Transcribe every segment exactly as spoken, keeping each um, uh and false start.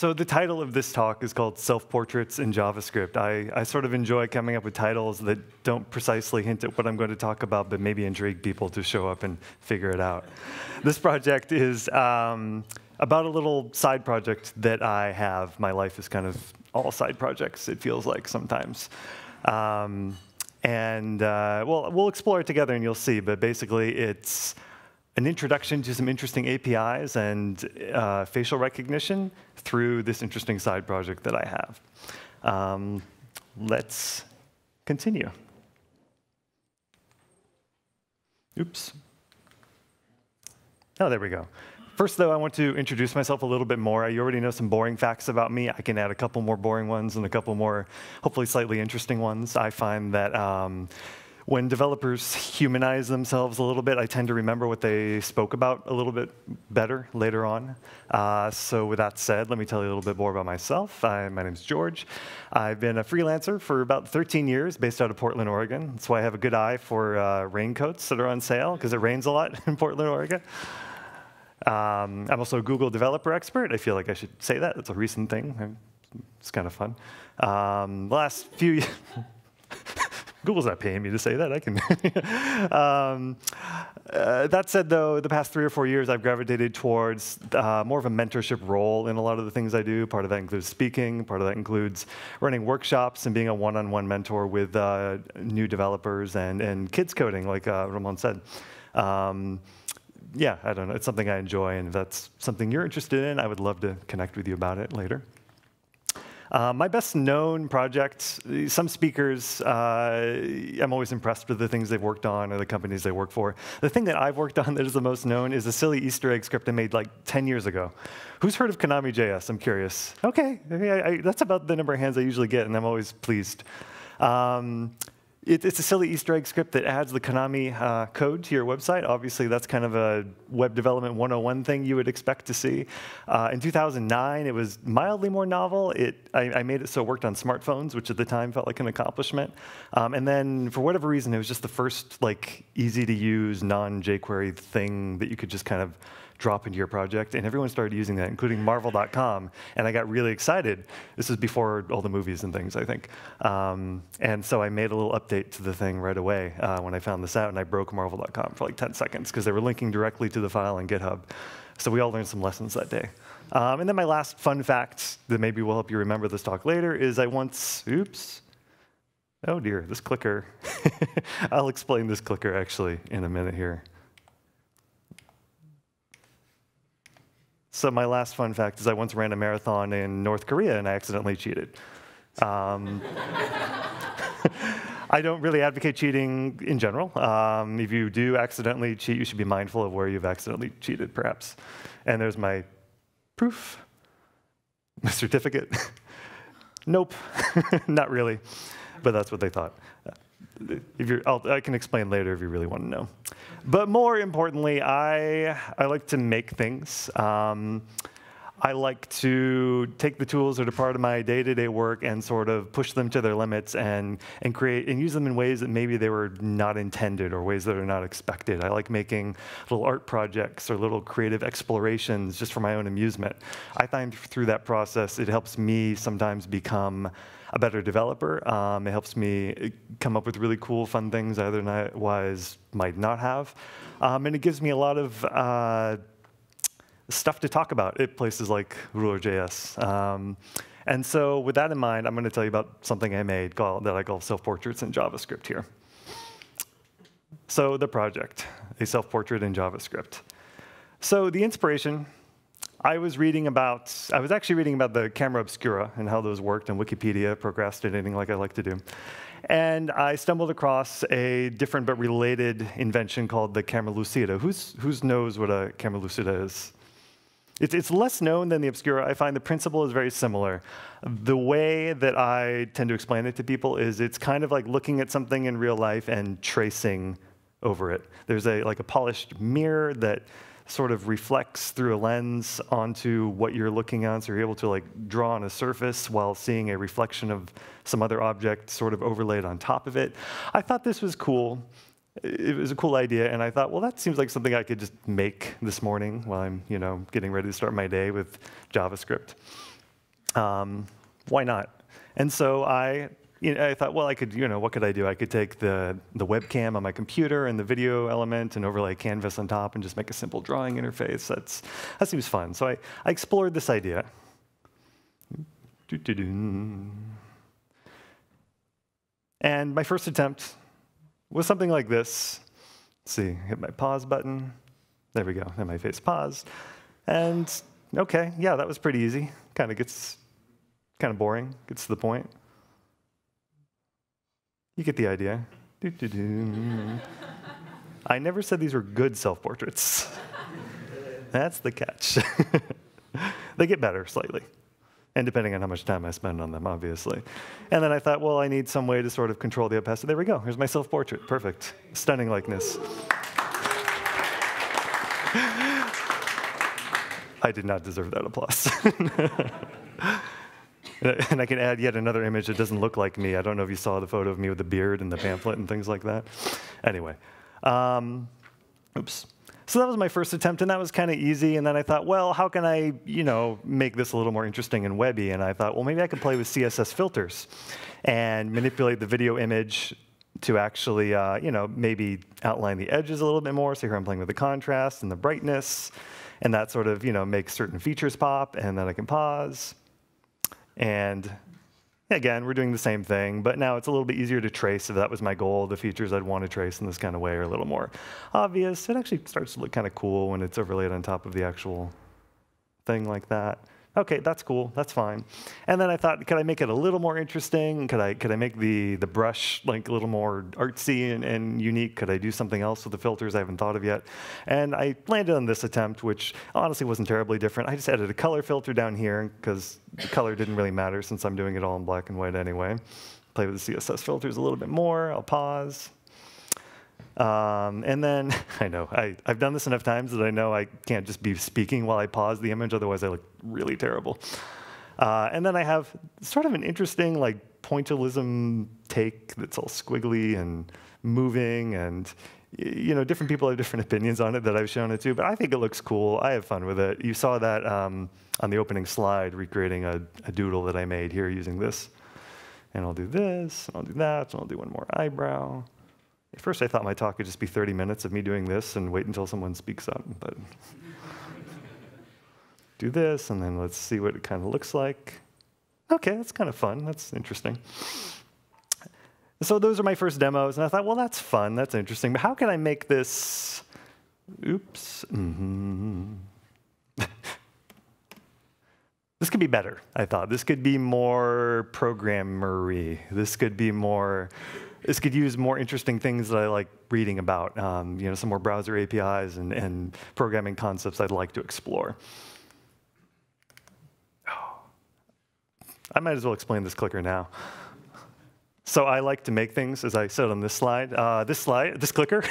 So the title of this talk is called Self-Portraits in JavaScript. I, I sort of enjoy coming up with titles that don't precisely hint at what I'm going to talk about, but maybe intrigue people to show up and figure it out. This project is um, about a little side project that I have. My life is kind of all side projects, it feels like sometimes. Um, and uh, well, we'll explore it together and you'll see, but basically it's an introduction to some interesting A P Is and uh, facial recognition through this interesting side project that I have. Um, let's continue. Oops. Oh, there we go. First, though, I want to introduce myself a little bit more. You already know some boring facts about me. I can add a couple more boring ones and a couple more, hopefully slightly interesting ones. I find that um, when developers humanize themselves a little bit, I tend to remember what they spoke about a little bit better later on. Uh, so with that said, let me tell you a little bit more about myself. I, my name's George. I've been a freelancer for about thirteen years, based out of Portland, Oregon. That's why I have a good eye for uh, raincoats that are on sale, because it rains a lot in Portland, Oregon. Um, I'm also a Google developer expert. I feel like I should say that. That's a recent thing. It's kind of fun. Um, last few years. Google's not paying me to say that. I can. um, uh, that said, though, the past three or four years, I've gravitated towards uh, more of a mentorship role in a lot of the things I do. Part of that includes speaking. Part of that includes running workshops and being a one-on-one mentor with uh, new developers and, and kids coding, like uh, Ramon said. Um, yeah, I don't know. It's something I enjoy, and if that's something you're interested in, I would love to connect with you about it later. Uh, my best known projects, some speakers, uh, I'm always impressed with the things they've worked on or the companies they work for. The thing that I've worked on that is the most known is a silly Easter egg script I made like ten years ago. Who's heard of Konami J S? I'm curious. OK, I, I, that's about the number of hands I usually get, and I'm always pleased. Um, It, it's a silly Easter egg script that adds the Konami uh, code to your website. Obviously, that's kind of a web development one oh one thing you would expect to see. Uh, in two thousand nine, it was mildly more novel. It, I, I made it so it worked on smartphones, which at the time felt like an accomplishment. Um, and then, for whatever reason, it was just the first like easy-to-use, non-jQuery thing that you could just kind of drop into your project, and everyone started using that, including marvel dot com, and I got really excited. This is before all the movies and things, I think. Um, and so I made a little update to the thing right away uh, when I found this out, and I broke marvel dot com for like ten seconds, because they were linking directly to the file on GitHub. So we all learned some lessons that day. Um, and then my last fun fact that maybe will help you remember this talk later is I once, oops, oh dear, this clicker. I'll explain this clicker, actually, in a minute here. So my last fun fact is I once ran a marathon in North Korea, and I accidentally cheated. Um, I don't really advocate cheating in general. Um, if you do accidentally cheat, you should be mindful of where you've accidentally cheated, perhaps. And there's my proof, my certificate. Nope, not really. But that's what they thought. If you're, I'll, I can explain later if you really want to know. But more importantly, I, I like to make things. Um, I like to take the tools that are part of my day-to-day work and sort of push them to their limits and, and create and use them in ways that maybe they were not intended or ways that are not expected. I like making little art projects or little creative explorations just for my own amusement. I find through that process, it helps me sometimes become a better developer. Um, it helps me come up with really cool, fun things I otherwise might not have. Um, and it gives me a lot of uh, stuff to talk about at places like Ruhr J S. Um, and so with that in mind, I'm going to tell you about something I made called, that I call Self-Portraits in JavaScript here. So the project, a self-portrait in JavaScript. So the inspiration. I was reading about, I was actually reading about the camera obscura and how those worked and Wikipedia, procrastinating like I like to do. And I stumbled across a different but related invention called the camera lucida. Who's, who's knows what a camera lucida is? It's, it's less known than the obscura. I find the principle is very similar. The way that I tend to explain it to people is it's kind of like looking at something in real life and tracing over it. There's a, like a polished mirror that sort of reflects through a lens onto what you're looking at, so you're able to like draw on a surface while seeing a reflection of some other object sort of overlaid on top of it. I thought this was cool. It was a cool idea, and I thought, well, that seems like something I could just make this morning while I'm, you know, getting ready to start my day with JavaScript. Um, why not? And so I, you know, I thought, well, I could, you know, what could I do? I could take the, the webcam on my computer and the video element and overlay canvas on top and just make a simple drawing interface. That's, that seems fun. So I, I explored this idea. And my first attempt was something like this. Let's see, hit my pause button. There we go, and my face paused. And OK, yeah, that was pretty easy. Kind of gets kind of boring, gets to the point. You get the idea. Doo, doo, doo. I never said these were good self-portraits. That's the catch. They get better slightly, and depending on how much time I spend on them, obviously. And then I thought, well, I need some way to sort of control the opacity. There we go. Here's my self-portrait. Perfect. Stunning likeness. I did not deserve that applause. And I can add yet another image that doesn't look like me. I don't know if you saw the photo of me with the beard and the pamphlet and things like that. Anyway, um, oops. So that was my first attempt, and that was kind of easy. And then I thought, well, how can I, you know, make this a little more interesting and webby? And I thought, well, maybe I could play with C S S filters and manipulate the video image to actually, uh, you know, maybe outline the edges a little bit more. So here I'm playing with the contrast and the brightness, and that sort of, you know, makes certain features pop. And then I can pause. And again, we're doing the same thing, but now it's a little bit easier to trace. If that was my goal, the features I'd want to trace in this kind of way are a little more obvious. It actually starts to look kind of cool when it's overlaid on top of the actual thing like that. OK, that's cool. That's fine. And then I thought, could I make it a little more interesting? Could I, could I make the, the brush like a little more artsy and, and unique? Could I do something else with the filters I haven't thought of yet? And I landed on this attempt, which honestly wasn't terribly different. I just added a color filter down here, because the color didn't really matter since I'm doing it all in black and white anyway. Play with the C S S filters a little bit more. I'll pause. Um, and then, I know, I, I've done this enough times that I know I can't just be speaking while I pause the image, otherwise I look really terrible. Uh, and then I have sort of an interesting like pointillism take that's all squiggly and moving, and you know, different people have different opinions on it that I've shown it to, but I think it looks cool. I have fun with it. You saw that um, on the opening slide, recreating a, a doodle that I made here using this. And I'll do this, and I'll do that, and I'll do one more eyebrow. At first, I thought my talk would just be thirty minutes of me doing this and wait until someone speaks up. But do this, and then let's see what it kind of looks like. OK, that's kind of fun. That's interesting. So those are my first demos. And I thought, well, that's fun. That's interesting. But how can I make this? Oops. Mm-hmm. This could be better, I thought. This could be more programmery. This could be more. This could use more interesting things that I like reading about, um, you know, some more browser A P Is and, and programming concepts I'd like to explore. I might as well explain this clicker now. So I like to make things, as I said on this slide. Uh, this slide, this clicker,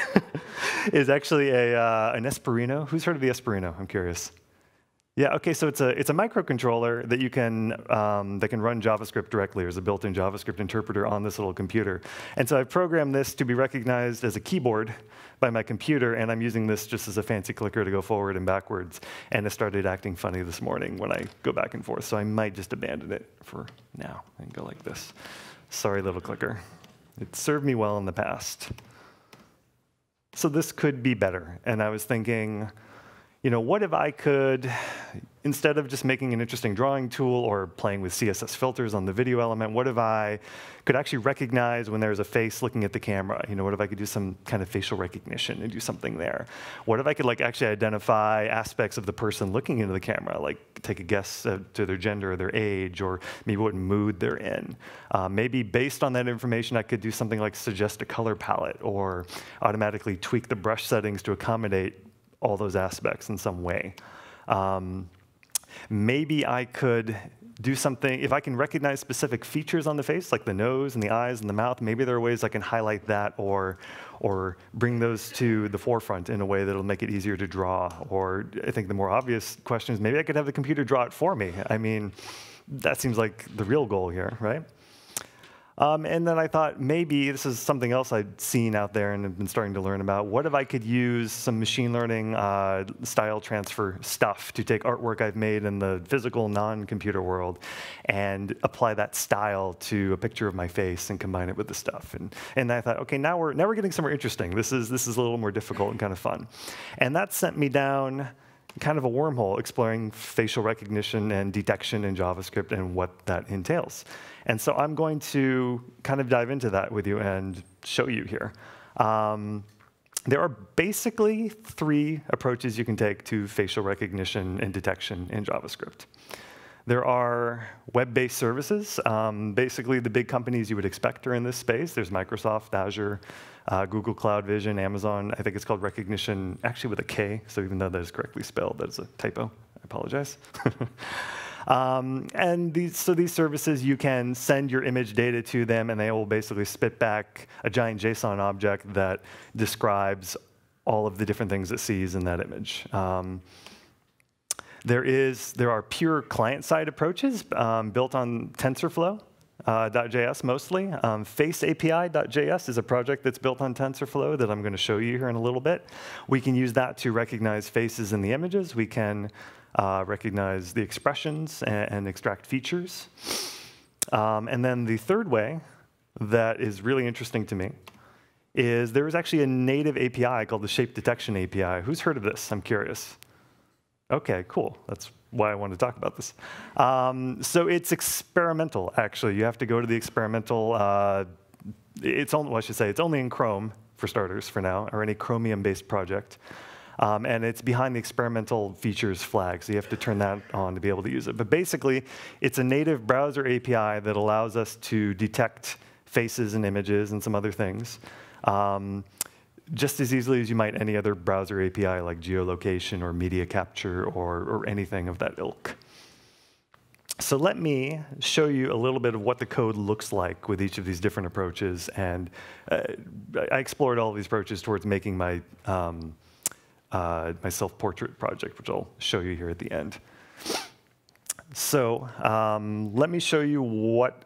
is actually a uh, an Espirino. Who's heard of the Espirino? I'm curious. Yeah, OK, so it's a, it's a microcontroller that you can, um, that can run JavaScript directly. There's a built-in JavaScript interpreter on this little computer. And so I've programmed this to be recognized as a keyboard by my computer, and I'm using this just as a fancy clicker to go forward and backwards. And it started acting funny this morning when I go back and forth, so I might just abandon it for now and go like this. Sorry, little clicker. It served me well in the past. So this could be better, and I was thinking, you know, what if I could, instead of just making an interesting drawing tool or playing with C S S filters on the video element, what if I could actually recognize when there's a face looking at the camera? You know, what if I could do some kind of facial recognition and do something there? What if I could like actually identify aspects of the person looking into the camera, like take a guess uh, to their gender or their age or maybe what mood they're in? Uh, maybe based on that information, I could do something like suggest a color palette or automatically tweak the brush settings to accommodate all those aspects in some way. Um, maybe I could do something, if I can recognize specific features on the face, like the nose and the eyes and the mouth, maybe there are ways I can highlight that or, or bring those to the forefront in a way that'll make it easier to draw. Or I think the more obvious question is, maybe I could have the computer draw it for me. I mean, that seems like the real goal here, right? Um, and then I thought maybe this is something else I'd seen out there and have been starting to learn about. What if I could use some machine learning uh, style transfer stuff to take artwork I've made in the physical, non-computer world and apply that style to a picture of my face and combine it with the stuff? And, and I thought, OK, now we're, now we're getting somewhere interesting. This is, this is a little more difficult and kind of fun. And that sent me down kind of a wormhole exploring facial recognition and detection in JavaScript and what that entails. And so I'm going to kind of dive into that with you and show you here. Um, there are basically three approaches you can take to facial recognition and detection in JavaScript. There are web-based services. Um, basically, the big companies you would expect are in this space. There's Microsoft, Azure, uh, Google Cloud Vision, Amazon. I think it's called Recognition, actually with a K. So even though that is correctly spelled, that is a typo. I apologize. um, and these, so these services, you can send your image data to them, and they will basically spit back a giant JSON object that describes all of the different things it sees in that image. Um, There is, there are pure client-side approaches um, built on TensorFlow dot J S uh, mostly. Um, Face A P I dot J S is a project that's built on TensorFlow that I'm going to show you here in a little bit. We can use that to recognize faces in the images. We can uh, recognize the expressions and, and extract features. Um, and then the third way that is really interesting to me is there is actually a native A P I called the Shape Detection A P I. Who's heard of this? I'm curious. OK, cool. That's why I wanted to talk about this. Um, so it's experimental, actually. You have to go to the experimental. Uh, it's only, well, I should say, it's only in Chrome, for starters, for now, or any Chromium-based project. Um, and it's behind the experimental features flag. So you have to turn that on to be able to use it. But basically, it's a native browser A P I that allows us to detect faces and images and some other things. Um, just as easily as you might any other browser A P I like geolocation or media capture or, or anything of that ilk. So let me show you a little bit of what the code looks like with each of these different approaches. And uh, I explored all of these approaches towards making my, um, uh, my self-portrait project, which I'll show you here at the end. So um, let me show you what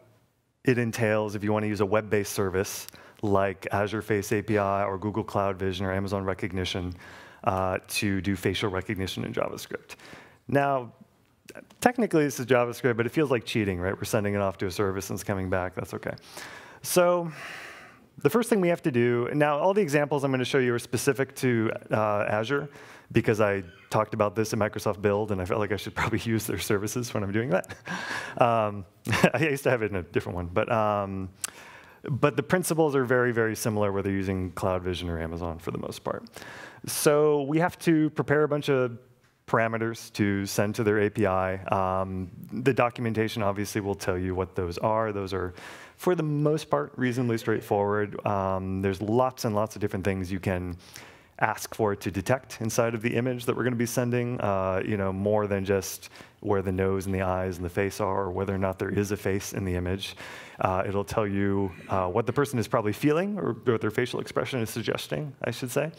it entails if you want to use a web-based service like Azure Face A P I or Google Cloud Vision or Amazon Recognition uh, to do facial recognition in JavaScript. Now, technically this is JavaScript, but it feels like cheating, right? We're sending it off to a service and it's coming back. That's OK. So the first thing we have to do, now all the examples I'm going to show you are specific to uh, Azure, because I talked about this in Microsoft Build, and I felt like I should probably use their services when I'm doing that. um, I used to have it in a different one. But, um, But the principles are very, very similar, whether you're using Cloud Vision or Amazon for the most part. So we have to prepare a bunch of parameters to send to their A P I. Um, the documentation obviously will tell you what those are. Those are, for the most part, reasonably straightforward. Um, there's lots and lots of different things you can ask for it to detect inside of the image that we're going to be sending, uh, you know, more than just where the nose and the eyes and the face are, or whether or not there is a face in the image. Uh, it'll tell you uh, what the person is probably feeling, or what their facial expression is suggesting, I should say,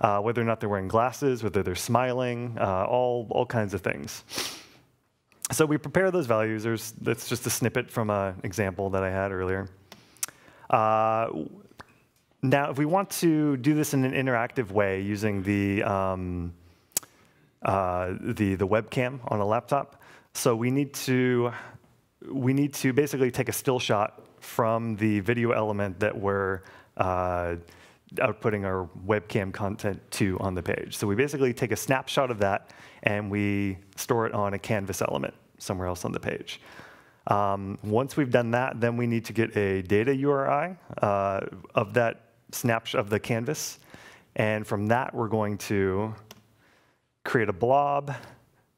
uh, whether or not they're wearing glasses, whether they're smiling, uh, all, all kinds of things. So we prepare those values. There's, that's just a snippet from an example that I had earlier. Uh, Now, if we want to do this in an interactive way using the, um, uh, the, the webcam on a laptop, so we need to, we need to basically take a still shot from the video element that we're uh, outputting our webcam content to on the page. So we basically take a snapshot of that, and we store it on a canvas element somewhere else on the page. Um, once we've done that, then we need to get a data U R I uh, of that snapshot of the canvas. And from that, we're going to create a blob.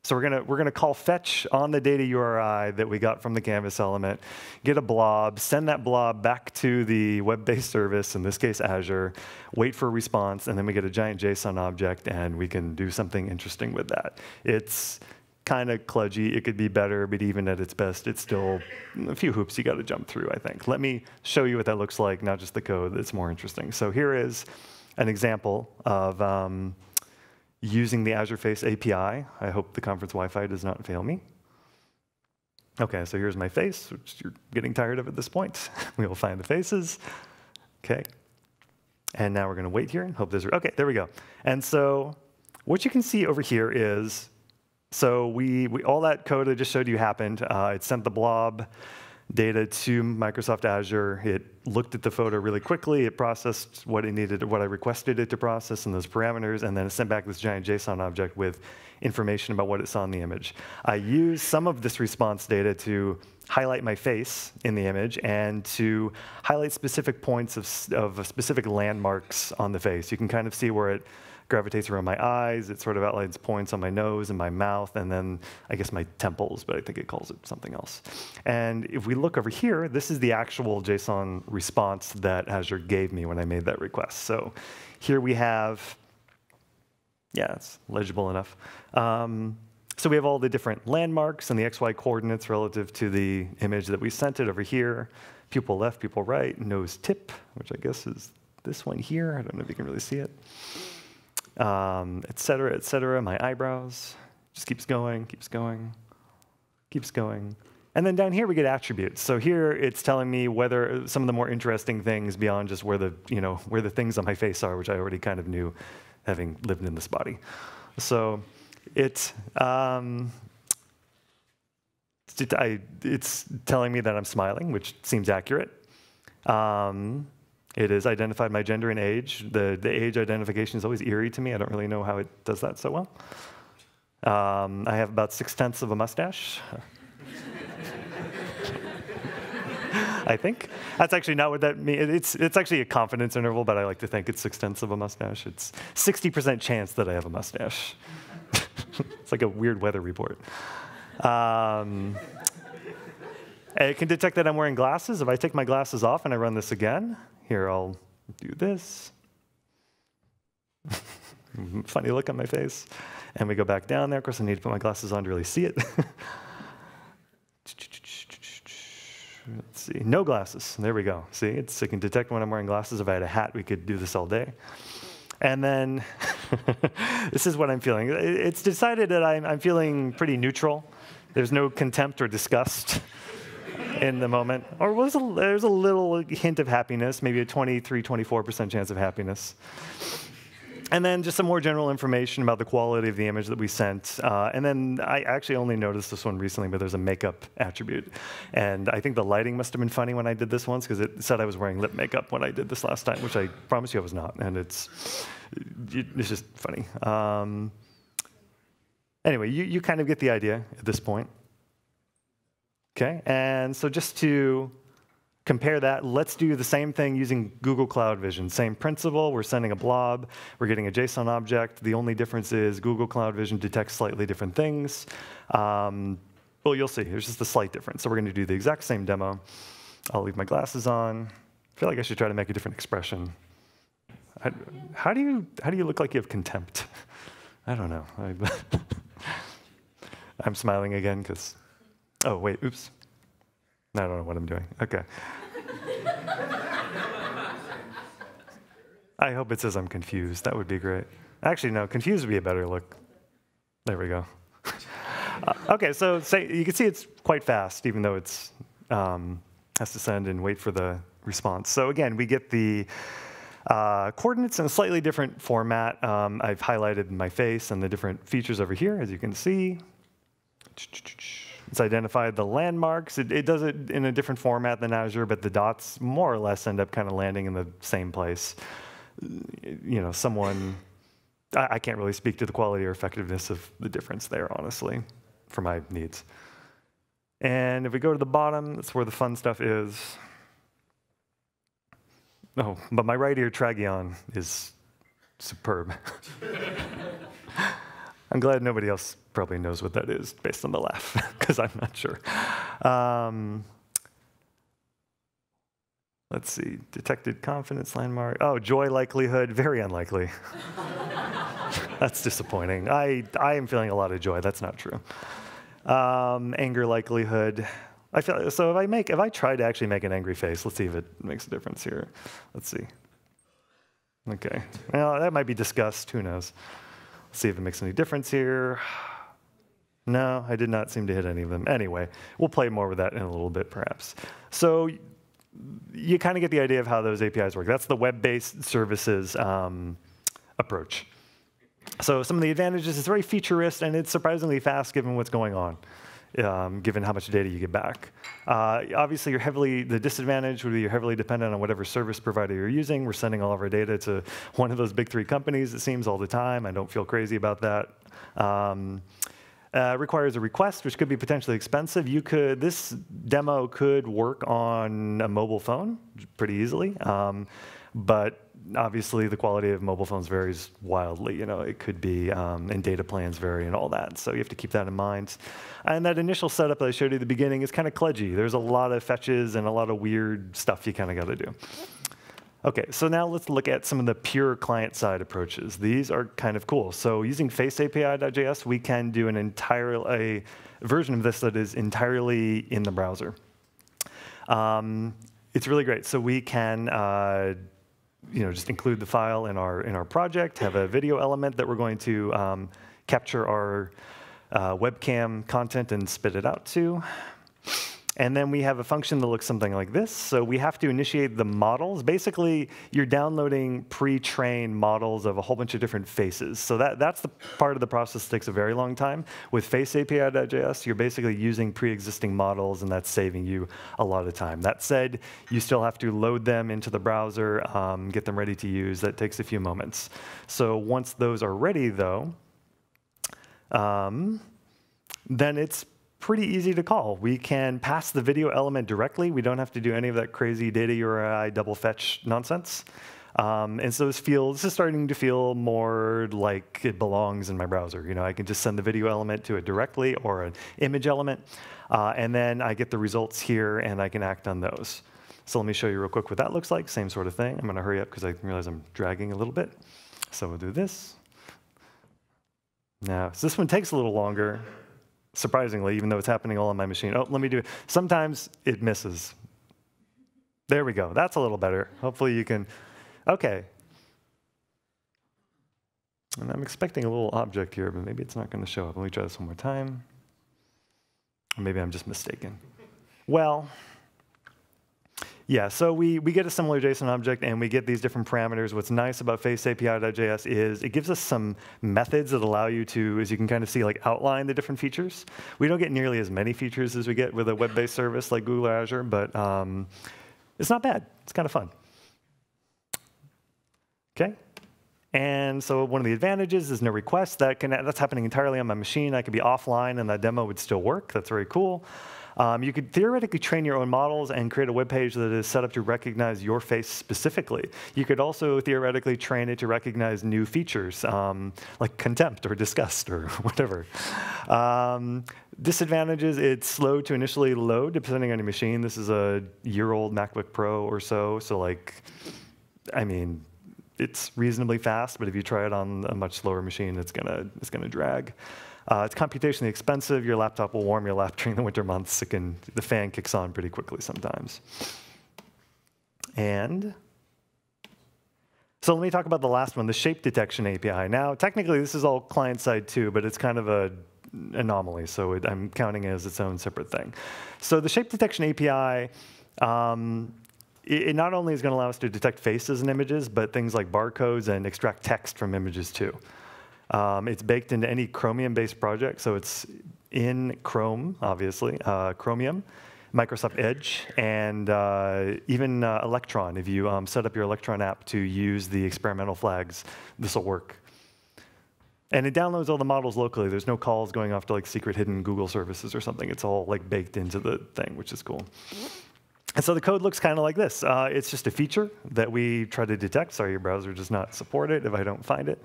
So we're gonna, we're gonna call fetch on the data U R I that we got from the canvas element, get a blob, send that blob back to the web-based service, in this case Azure, wait for a response, and then we get a giant JSON object, and we can do something interesting with that. It's kind of kludgy. It could be better, but even at its best, it's still a few hoops you got to jump through, I think. Let me show you what that looks like, not just the code. That's more interesting. So here is an example of um, using the Azure Face A P I. I hope the conference Wi-Fi does not fail me. OK, so here's my face, which you're getting tired of at this point. We will find the faces. OK. And now we're going to wait here and hope this. OK, there we go. And so what you can see over here is, so we, we all that code I just showed you happened. Uh, it sent the blob data to Microsoft Azure. It looked at the photo really quickly. It processed what it needed, what I requested it to process and those parameters, and then it sent back this giant JSON object with information about what it saw in the image. I used some of this response data to highlight my face in the image and to highlight specific points of, of specific landmarks on the face. You can kind of see where it gravitates around my eyes. It sort of outlines points on my nose and my mouth, and then I guess my temples, but I think it calls it something else. And if we look over here, this is the actual JSON response that Azure gave me when I made that request. So here we have, yeah, it's legible enough. Um, so we have all the different landmarks and the X Y coordinates relative to the image that we sent it over here. Pupil left, pupil right, nose tip, which I guess is this one here. I don't know if you can really see it. Um, et cetera, et cetera, my eyebrows. Just keeps going, keeps going, keeps going. And then down here, we get attributes. So here, it's telling me whether some of the more interesting things beyond just where the, you know, where the things on my face are, which I already kind of knew having lived in this body. So it, um, it I, it's telling me that I'm smiling, which seems accurate. Um, It has identified my gender and age. The, the age identification is always eerie to me. I don't really know how it does that so well. Um, I have about six tenths of a mustache. I think. That's actually not what that means. It's, it's actually a confidence interval, but I like to think it's six tenths of a mustache. It's sixty percent chance that I have a mustache. It's like a weird weather report. Um, it can detect that I'm wearing glasses. If I take my glasses off and I run this again, here, I'll do this. Funny look on my face. And we go back down there. Of course, I need to put my glasses on to really see it. Let's see. No glasses. There we go. See, it's, it can detect when I'm wearing glasses. If I had a hat, we could do this all day. And then this is what I'm feeling. It's decided that I'm, I'm feeling pretty neutral. There's no contempt or disgust in the moment, or was a, there's a little hint of happiness, maybe a twenty-three, twenty-four percent chance of happiness. And then just some more general information about the quality of the image that we sent. Uh, and then I actually only noticed this one recently, but there's a makeup attribute. And I think the lighting must have been funny when I did this once, because it said I was wearing lip makeup when I did this last time, which I promise you I was not. And it's, it's just funny. Um, anyway, you, you kind of get the idea at this point. Okay, and so just to compare that, let's do the same thing using Google Cloud Vision. Same principle, we're sending a blob, we're getting a JSON object. The only difference is Google Cloud Vision detects slightly different things. Um, well, you'll see, there's just a slight difference. So we're going to do the exact same demo. I'll leave my glasses on. I feel like I should try to make a different expression. I, how do you, how do you look like you have contempt? I don't know. I, I'm smiling again because... Oh, wait, oops. I don't know what I'm doing. OK. I hope it says I'm confused. That would be great. Actually, no, confused would be a better look. There we go. uh, OK, so say, you can see it's quite fast, even though it um, has to send and wait for the response. So again, we get the uh, coordinates in a slightly different format. Um, I've highlighted my face and the different features over here, as you can see. It's identified the landmarks. It, it does it in a different format than Azure, but the dots more or less end up kind of landing in the same place. You know, someone, I, I can't really speak to the quality or effectiveness of the difference there, honestly, for my needs. And if we go to the bottom, that's where the fun stuff is. Oh, but my right ear tracheon is superb. I'm glad nobody else probably knows what that is based on the laugh, because I'm not sure. Um, let's see, detected confidence landmark. Oh, joy likelihood, very unlikely. That's disappointing. I, I am feeling a lot of joy. That's not true. Um, anger likelihood. I feel, so if I, make, if I try to actually make an angry face, let's see if it makes a difference here. Let's see. OK, well, that might be disgust. Who knows? See if it makes any difference here. No, I did not seem to hit any of them. Anyway, we'll play more with that in a little bit, perhaps. So you kind of get the idea of how those A P Is work. That's the web-based services um, approach. So some of the advantages, it's very featurist, and it's surprisingly fast given what's going on, um, given how much data you get back. Uh, obviously, you're heavily, the disadvantage would be you're heavily dependent on whatever service provider you're using. We're sending all of our data to one of those big three companies, it seems, all the time. I don't feel crazy about that. Um, Uh, requires a request, which could be potentially expensive. You could, this demo could work on a mobile phone pretty easily, um, but obviously the quality of mobile phones varies wildly. You know, it could be, um, and data plans vary and all that, so you have to keep that in mind. And that initial setup that I showed you at the beginning is kind of kludgy. There's a lot of fetches and a lot of weird stuff you kind of got to do. Okay, so now let's look at some of the pure client-side approaches. These are kind of cool. So using face A P I dot J S, we can do an entire, a version of this that is entirely in the browser. Um, it's really great. So we can uh, you know, just include the file in our, in our project, have a video element that we're going to um, capture our uh, webcam content and spit it out to. And then we have a function that looks something like this. So we have to initiate the models. Basically, you're downloading pre-trained models of a whole bunch of different faces. So that, that's the part of the process that takes a very long time. With face A P I dot J S, you're basically using pre-existing models, and that's saving you a lot of time. That said, you still have to load them into the browser, um, get them ready to use. That takes a few moments. So once those are ready, though, um, then it's pretty easy to call. We can pass the video element directly. We don't have to do any of that crazy data U R I double fetch nonsense. Um, and so this feels, this is starting to feel more like it belongs in my browser. You know, I can just send the video element to it directly or an image element, uh, and then I get the results here and I can act on those. So let me show you real quick what that looks like. Same sort of thing. I'm going to hurry up because I realize I'm dragging a little bit. So we'll do this. Now, so this one takes a little longer. Surprisingly, even though it's happening all on my machine. Oh, let me do it. Sometimes it misses. There we go. That's a little better. Hopefully you can. OK. And I'm expecting a little object here, but maybe it's not going to show up. Let me try this one more time. Or maybe I'm just mistaken. Well, yeah, so we, we get a similar JSON object, and we get these different parameters. What's nice about face A P I dot J S is it gives us some methods that allow you to, as you can kind of see, like outline the different features. We don't get nearly as many features as we get with a web-based service like Google or Azure, but um, it's not bad. It's kind of fun. OK? And so one of the advantages is no request. That can, that's happening entirely on my machine. I could be offline, and that demo would still work. That's very cool. Um, you could theoretically train your own models and create a web page that is set up to recognize your face specifically. You could also theoretically train it to recognize new features, um, like contempt or disgust or whatever. Um, disadvantages, it's slow to initially load, depending on your machine. This is a year-old MacBook Pro or so, so like, I mean, it's reasonably fast, but if you try it on a much slower machine, it's gonna, it's gonna drag. Uh, it's computationally expensive. Your laptop will warm your lap during the winter months. It can, the fan kicks on pretty quickly sometimes. And so let me talk about the last one, the Shape Detection A P I. Now, technically, this is all client-side too, but it's kind of a anomaly, so it, I'm counting it as its own separate thing. So the Shape Detection A P I, um, it, it not only is going to allow us to detect faces and images, but things like barcodes and extract text from images too. Um, it's baked into any Chromium-based project, so it's in Chrome, obviously, uh, Chromium, Microsoft Edge, and uh, even uh, Electron. If you um, set up your Electron app to use the experimental flags, this will work. And it downloads all the models locally. There's no calls going off to like secret hidden Google services or something. It's all like baked into the thing, which is cool. And so the code looks kind of like this. Uh, it's just a feature that we try to detect. Sorry, your browser does not support it if I don't find it.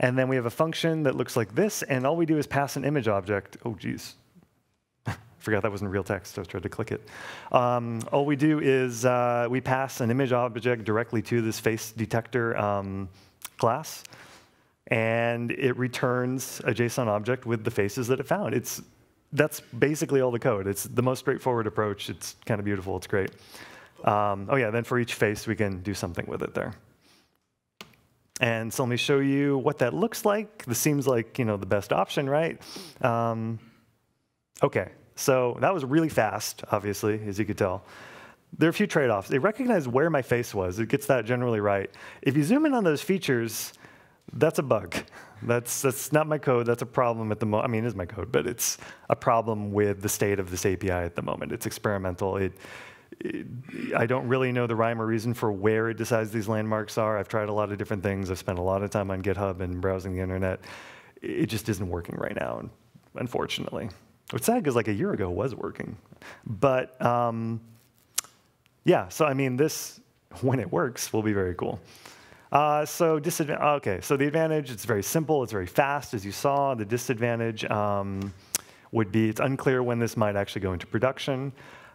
And then we have a function that looks like this, and all we do is pass an image object. Oh, geez. I forgot that wasn't real text. I tried to click it. Um, all we do is uh, we pass an image object directly to this face detector um, class, and it returns a JSON object with the faces that it found. It's, that's basically all the code. It's the most straightforward approach. It's kind of beautiful. It's great. Um, oh, yeah, then for each face, we can do something with it there. And so let me show you what that looks like. This seems like, you know, the best option, right? Um, OK, so that was really fast, obviously, as you could tell. There are a few trade-offs. It recognized where my face was. It gets that generally right. If you zoom in on those features, that's a bug. That's, that's not my code. That's a problem at the moment. I mean, it is my code, but it's a problem with the state of this A P I at the moment. It's experimental. It, it, I don't really know the rhyme or reason for where it decides these landmarks are. I've tried a lot of different things. I've spent a lot of time on GitHub and browsing the internet. It just isn't working right now, unfortunately. It's sad because like a year ago it was working. But um, yeah, so I mean, this, when it works, will be very cool. Uh, so disadvantage. Okay, so the advantage, it's very simple, it's very fast, as you saw. The disadvantage um, would be it's unclear when this might actually go into production.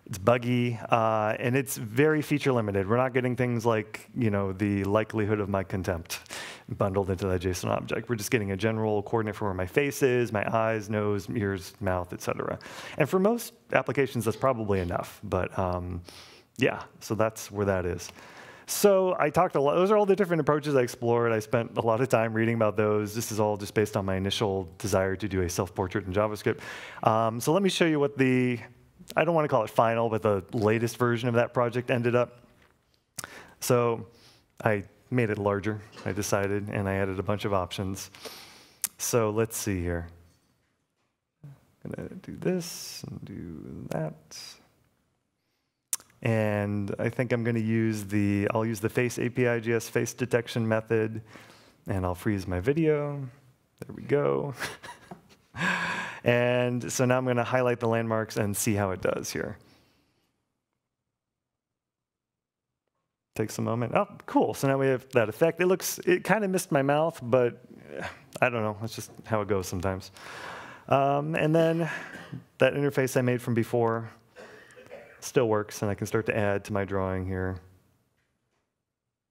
It's buggy, uh, and it's very feature limited. We're not getting things like, you know, the likelihood of my contempt bundled into that JSON object. We're just getting a general coordinate for where my face is, my eyes, nose, ears, mouth, et cetera. And for most applications, that's probably enough. But um, yeah, so that's where that is. So I talked a lot. Those are all the different approaches I explored. I spent a lot of time reading about those. This is all just based on my initial desire to do a self-portrait in JavaScript. Um, so let me show you what the, I don't want to call it final, but the latest version of that project ended up. So I made it larger, I decided, and I added a bunch of options. So let's see here. I'm going to do this and do that. And I think I'm going to use the, I'll use the Face A P I dot J S face detection method. And I'll freeze my video. There we go. And so now I'm going to highlight the landmarks and see how it does here. Takes a moment. Oh, cool. So now we have that effect. It looks, it kind of missed my mouth, but I don't know. That's just how it goes sometimes. Um, and then that interface I made from before still works, and I can start to add to my drawing here.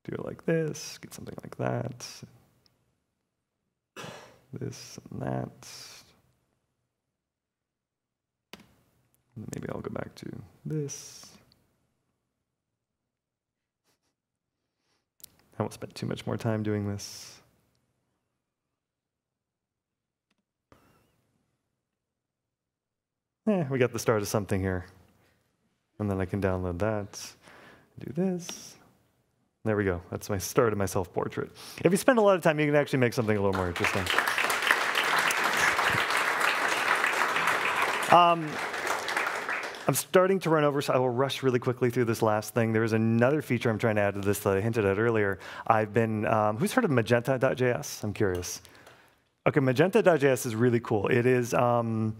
Do it like this, get something like that. This and that. Maybe I'll go back to this. I won't spend too much more time doing this. Eh, we got the start of something here. And then I can download that, do this. There we go. That's my start of my self-portrait. If you spend a lot of time, you can actually make something a little more interesting. um, I'm starting to run over, so I will rush really quickly through this last thing. There is another feature I'm trying to add to this that I hinted at earlier. I've been, um, who's heard of Magenta dot J S? I'm curious. OK, Magenta dot J S is really cool. It is. Um,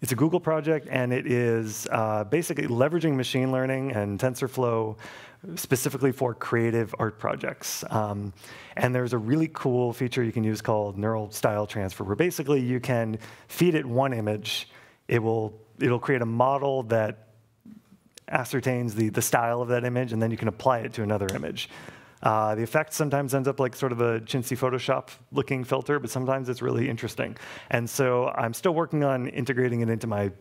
It's a Google project, and it is uh, basically leveraging machine learning and TensorFlow specifically for creative art projects. Um, and there's a really cool feature you can use called Neural Style Transfer, where basically you can feed it one image. It will, it'll create a model that ascertains the, the style of that image, and then you can apply it to another image. Uh, the effect sometimes ends up like sort of a chintzy Photoshop-looking filter, but sometimes it's really interesting. And so I'm still working on integrating it into my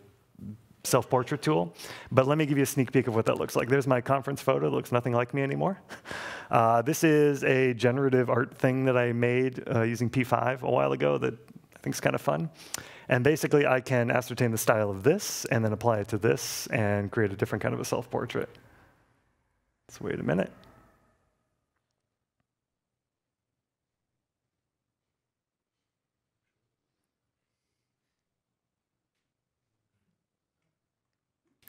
self-portrait tool. But let me give you a sneak peek of what that looks like. There's my conference photo. It looks nothing like me anymore. Uh, this is a generative art thing that I made uh, using P five a while ago that I think is kind of fun. And basically, I can ascertain the style of this and then apply it to this and create a different kind of a self-portrait. Let's wait a minute.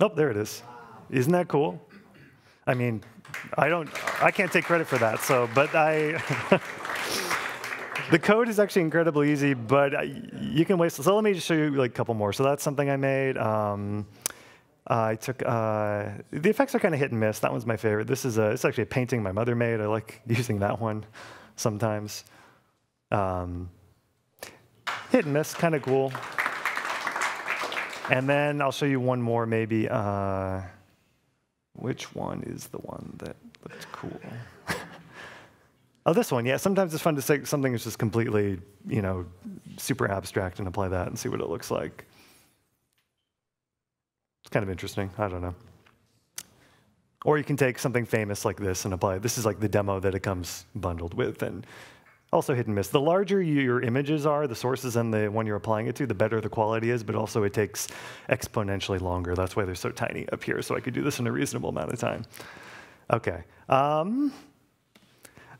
Oh, there it is. Isn't that cool? I mean, I don't, I can't take credit for that. So, but I, the code is actually incredibly easy, but I, you can waste. So let me just show you like a couple more. So that's something I made. Um, I took uh, the effects are kind of hit and miss. That one's my favorite. This is a, it's actually a painting my mother made. I like using that one sometimes. Um, hit and miss, kind of cool. And then I'll show you one more, maybe. Uh, which one is the one that looks cool? Oh, this one, yeah. Sometimes it's fun to take something that's just completely, you know, super abstract and apply that and see what it looks like. It's kind of interesting. I don't know. Or you can take something famous like this and apply it. This is like the demo that it comes bundled with, and Also hit and miss. The larger your images are, the sources and the one you're applying it to, the better the quality is, but also it takes exponentially longer. That's why they're so tiny up here, so I could do this in a reasonable amount of time. OK. Um,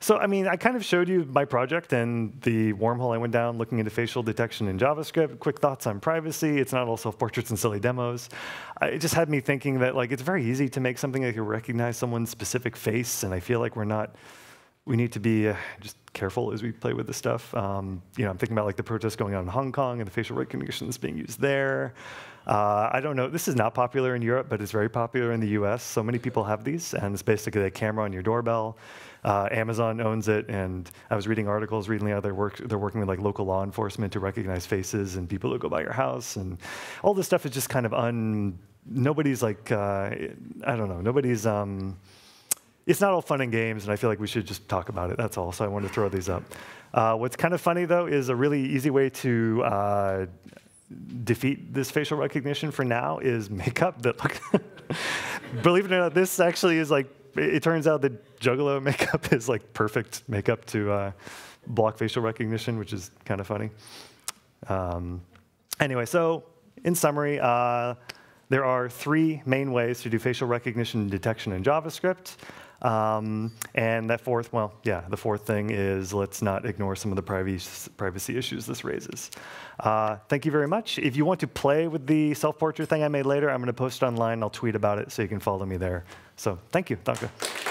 So, I mean, I kind of showed you my project and the wormhole I went down looking into facial detection in JavaScript. Quick thoughts on privacy. It's not all self-portraits and silly demos. It just had me thinking that, like, it's very easy to make something that can recognize someone's specific face, and I feel like we're not, we need to be uh, just careful as we play with this stuff. Um, you know, I'm thinking about, like, the protests going on in Hong Kong and the facial recognition that's being used there. Uh, I don't know. This is not popular in Europe, but it's very popular in the U S. So many people have these, and it's basically a camera on your doorbell. Uh, Amazon owns it, and I was reading articles recently how they're, work, they're working with like local law enforcement to recognize faces and people who go by your house, and all this stuff is just kind of un. Nobody's like, uh, I don't know, nobody's. Um, it's not all fun and games, and I feel like we should just talk about it. That's all. So I wanted to throw these up. Uh, what's kind of funny though is a really easy way to. Uh, defeat this facial recognition for now is makeup that look. Believe it or not, this actually is like, it turns out that Juggalo makeup is like perfect makeup to uh, block facial recognition, which is kind of funny. Um, anyway, so in summary, uh, there are three main ways to do facial recognition detection in JavaScript. Um, and that fourth, well, yeah, the fourth thing is let's not ignore some of the privacy, privacy issues this raises. Uh, thank you very much. If you want to play with the self-portrait thing I made later, I'm going to post it online. I'll tweet about it so you can follow me there. So thank you, Danke.